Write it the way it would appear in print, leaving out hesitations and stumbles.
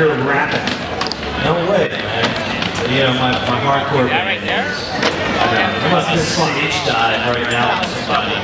you're rapping. No way, man. You know, my hardcore band. Right there? I must be on stage dive right now with somebody.